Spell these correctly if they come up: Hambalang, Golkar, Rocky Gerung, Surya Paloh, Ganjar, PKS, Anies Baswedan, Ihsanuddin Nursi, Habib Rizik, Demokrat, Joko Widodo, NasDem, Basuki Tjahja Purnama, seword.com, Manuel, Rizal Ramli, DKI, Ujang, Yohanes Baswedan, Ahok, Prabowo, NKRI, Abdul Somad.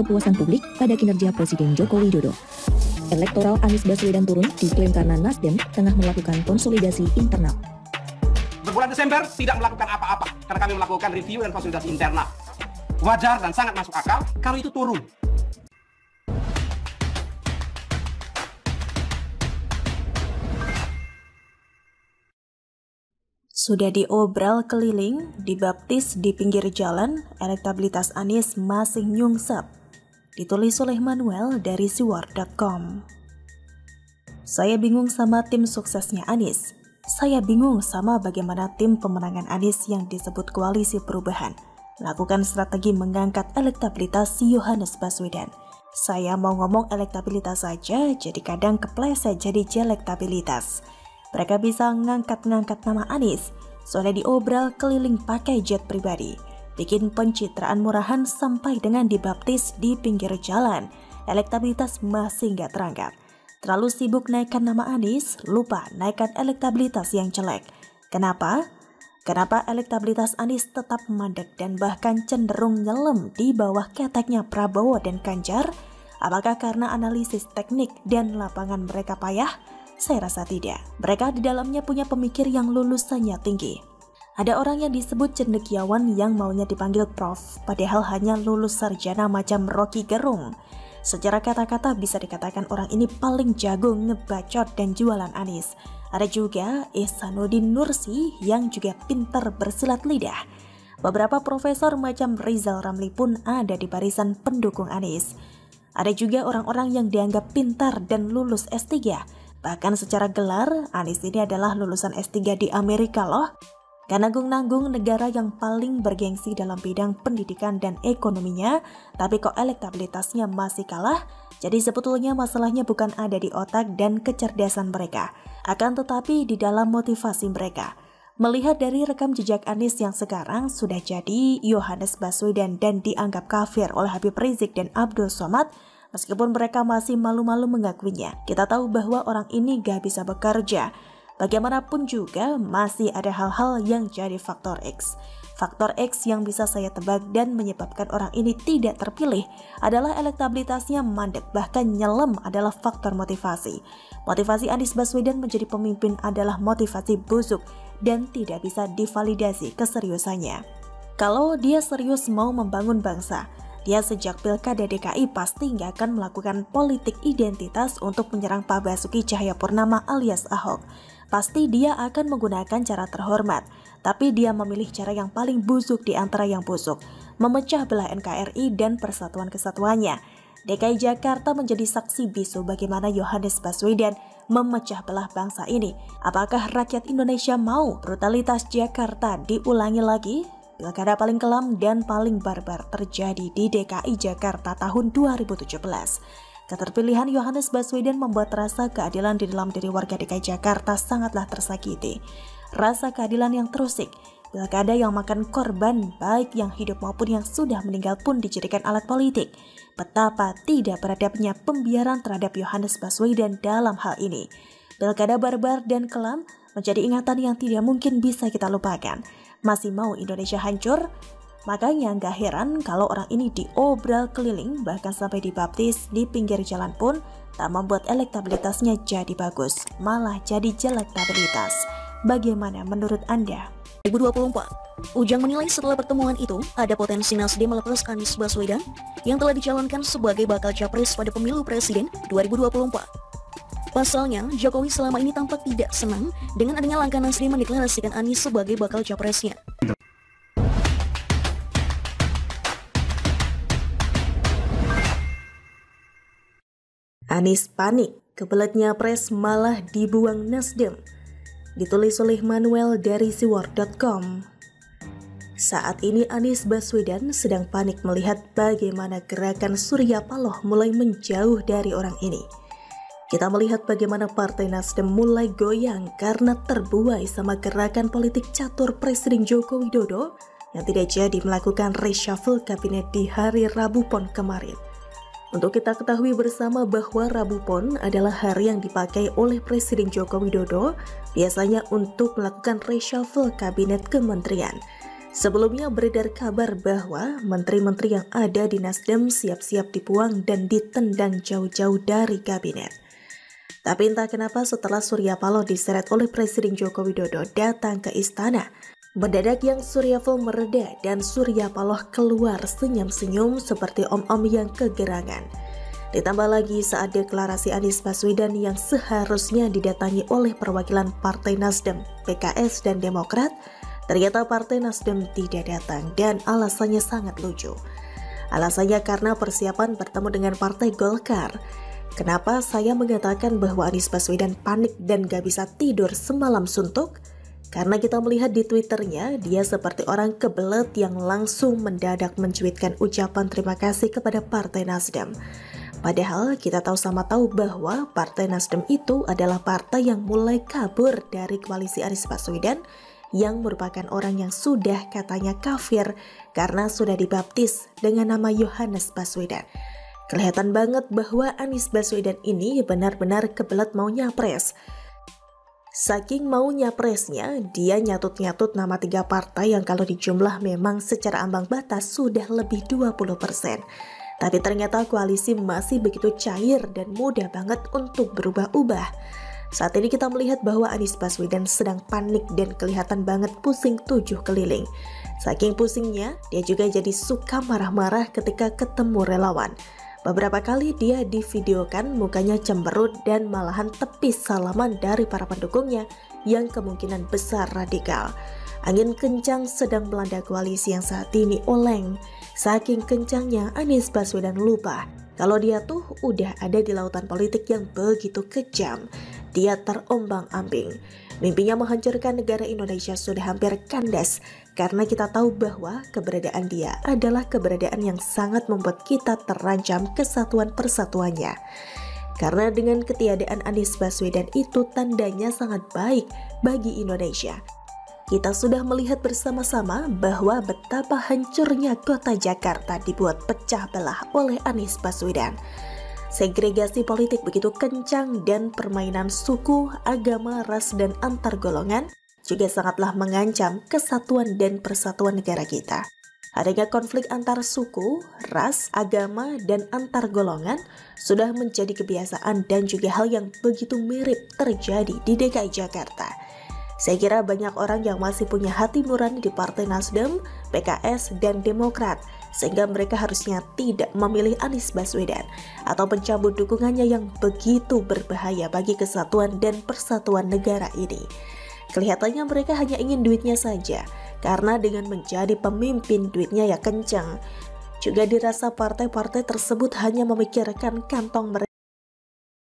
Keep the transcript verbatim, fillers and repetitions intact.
kepuasan publik pada kinerja Presiden Joko Widodo. Elektoral Anies Baswedan turun diklaim karena NasDem tengah melakukan konsolidasi internal. Berbulan Desember tidak melakukan apa-apa karena kami melakukan review dan konsolidasi internal. Wajar dan sangat masuk akal kalau itu turun. Sudah diobral keliling, dibaptis di pinggir jalan, elektabilitas Anies masih nyungsep. Ditulis oleh Manuel dari seword dot com. Saya bingung sama tim suksesnya Anies. Saya bingung sama bagaimana tim pemenangan Anies yang disebut koalisi perubahan lakukan strategi mengangkat elektabilitas si Yohanes Baswedan. Saya mau ngomong elektabilitas saja, jadi kadang kepleset jadi jelektabilitas. Mereka bisa ngangkat-ngangkat nama Anies, soalnya diobral keliling pakai jet pribadi, bikin pencitraan murahan sampai dengan dibaptis di pinggir jalan. Elektabilitas masih nggak terangkat. Terlalu sibuk naikkan nama Anies, lupa naikkan elektabilitas yang jelek. Kenapa? Kenapa elektabilitas Anies tetap mandek dan bahkan cenderung nyelem di bawah keteknya Prabowo dan Ganjar? Apakah karena analisis teknik dan lapangan mereka payah? Saya rasa tidak. Mereka di dalamnya punya pemikir yang lulusannya tinggi. Ada orang yang disebut cendekiawan yang maunya dipanggil Prof, padahal hanya lulus sarjana macam Rocky Gerung. Secara kata-kata bisa dikatakan orang ini paling jago ngebacot dan jualan Anies. Ada juga Ihsanuddin Nursi yang juga pintar bersilat lidah. Beberapa profesor macam Rizal Ramli pun ada di barisan pendukung Anies. Ada juga orang-orang yang dianggap pintar dan lulus S tiga. Bahkan secara gelar, Anies ini adalah lulusan S tiga di Amerika loh. Gak nanggung-nanggung negara yang paling bergengsi dalam bidang pendidikan dan ekonominya, tapi kok elektabilitasnya masih kalah? Jadi sebetulnya masalahnya bukan ada di otak dan kecerdasan mereka, akan tetapi di dalam motivasi mereka. Melihat dari rekam jejak Anies yang sekarang sudah jadi Yohanes Baswedan dan dianggap kafir oleh Habib Rizik dan Abdul Somad, meskipun mereka masih malu-malu mengakuinya, kita tahu bahwa orang ini gak bisa bekerja. Bagaimanapun juga masih ada hal-hal yang jadi faktor X. Faktor X yang bisa saya tebak dan menyebabkan orang ini tidak terpilih adalah elektabilitasnya mandek, bahkan nyelem adalah faktor motivasi. Motivasi Anies Baswedan menjadi pemimpin adalah motivasi busuk dan tidak bisa divalidasi keseriusannya. Kalau dia serius mau membangun bangsa, dia sejak Pilkada D K I pasti nggak akan melakukan politik identitas untuk menyerang Pak Basuki Tjahja Purnama alias Ahok. Pasti dia akan menggunakan cara terhormat, tapi dia memilih cara yang paling busuk di antara yang busuk, memecah belah N K R I dan persatuan kesatuannya. D K I Jakarta menjadi saksi bisu bagaimana Yohanes Baswedan memecah belah bangsa ini. Apakah rakyat Indonesia mau brutalitas Jakarta diulangi lagi? Pilkada paling kelam dan paling barbar terjadi di D K I Jakarta tahun dua ribu tujuh belas. Keterpilihan Yohanes Baswedan membuat rasa keadilan di dalam diri warga D K I Jakarta sangatlah tersakiti. Rasa keadilan yang terusik, pilkada yang makan korban baik yang hidup maupun yang sudah meninggal pun dijadikan alat politik. Betapa tidak beradabnya pembiaran terhadap Yohanes Baswedan dalam hal ini. Pilkada barbar dan kelam menjadi ingatan yang tidak mungkin bisa kita lupakan. Masih mau Indonesia hancur? Makanya nggak heran kalau orang ini diobral keliling bahkan sampai dibaptis di pinggir jalan pun tak membuat elektabilitasnya jadi bagus, malah jadi jelektabilitas. Bagaimana menurut Anda? dua ribu dua puluh empat, Ujang menilai setelah pertemuan itu ada potensi NasDem melepas Anies Baswedan yang telah dicalonkan sebagai bakal capres pada pemilu presiden dua ribu dua puluh empat. Pasalnya, Jokowi selama ini tampak tidak senang dengan adanya langkah NasDem mendeklarasikan Anies sebagai bakal capresnya. Anies panik, kebeletnya pres malah dibuang NasDem. Ditulis oleh Manuel dari seword dot com. Saat ini Anies Baswedan sedang panik melihat bagaimana gerakan Surya Paloh mulai menjauh dari orang ini. Kita melihat bagaimana partai NasDem mulai goyang karena terbuai sama gerakan politik catur Presiden Joko Widodo yang tidak jadi melakukan reshuffle kabinet di hari Rabu Pon kemarin. Untuk kita ketahui bersama bahwa Rabu Pon adalah hari yang dipakai oleh Presiden Joko Widodo biasanya untuk melakukan reshuffle kabinet kementerian. Sebelumnya beredar kabar bahwa menteri-menteri yang ada di NasDem siap-siap dibuang dan ditendang jauh-jauh dari kabinet. Tapi entah kenapa setelah Surya Paloh diseret oleh Presiden Joko Widodo datang ke istana, mendadak yang suryaful mereda dan Surya Paloh keluar senyum-senyum seperti om-om yang kegerangan. Ditambah lagi saat deklarasi Anies Baswedan yang seharusnya didatangi oleh perwakilan Partai NasDem, P K S, dan Demokrat, ternyata Partai NasDem tidak datang dan alasannya sangat lucu. Alasannya karena persiapan bertemu dengan Partai Golkar. Kenapa saya mengatakan bahwa Anies Baswedan panik dan gak bisa tidur semalam suntuk? Karena kita melihat di Twitternya, dia seperti orang kebelet yang langsung mendadak mencuitkan ucapan terima kasih kepada Partai NasDem. Padahal kita tahu sama tahu bahwa Partai NasDem itu adalah partai yang mulai kabur dari koalisi Anies Baswedan yang merupakan orang yang sudah katanya kafir karena sudah dibaptis dengan nama Yohanes Baswedan. Kelihatan banget bahwa Anies Baswedan ini benar-benar kebelet mau nyapres. Saking mau nyapresnya, dia nyatut-nyatut nama tiga partai yang kalau dijumlah memang secara ambang batas sudah lebih dua puluh persen. Tapi ternyata koalisi masih begitu cair dan mudah banget untuk berubah-ubah. Saat ini kita melihat bahwa Anies Baswedan sedang panik dan kelihatan banget pusing tujuh keliling. Saking pusingnya, dia juga jadi suka marah-marah ketika ketemu relawan. Beberapa kali dia divideokan mukanya cemberut dan malahan tepis salaman dari para pendukungnya yang kemungkinan besar radikal. Angin kencang sedang melanda koalisi yang saat ini oleng. Saking kencangnya, Anies Baswedan lupa kalau dia tuh udah ada di lautan politik yang begitu kejam. Dia terombang-ambing. Mimpinya menghancurkan negara Indonesia sudah hampir kandas karena kita tahu bahwa keberadaan dia adalah keberadaan yang sangat membuat kita terancam kesatuan persatuannya. Karena dengan ketiadaan Anies Baswedan itu tandanya sangat baik bagi Indonesia. Kita sudah melihat bersama-sama bahwa betapa hancurnya kota Jakarta dibuat pecah belah oleh Anies Baswedan. Segregasi politik begitu kencang dan permainan suku, agama, ras, dan antar golongan juga sangatlah mengancam kesatuan dan persatuan negara kita. Adanya konflik antar suku, ras, agama, dan antar golongan sudah menjadi kebiasaan dan juga hal yang begitu mirip terjadi di D K I Jakarta. Saya kira banyak orang yang masih punya hati nurani di Partai NasDem, P K S, dan Demokrat, sehingga mereka harusnya tidak memilih Anies Baswedan atau mencabut dukungannya yang begitu berbahaya bagi kesatuan dan persatuan negara ini. Kelihatannya mereka hanya ingin duitnya saja, karena dengan menjadi pemimpin duitnya ya kencang. Juga dirasa partai-partai tersebut hanya memikirkan kantong mereka.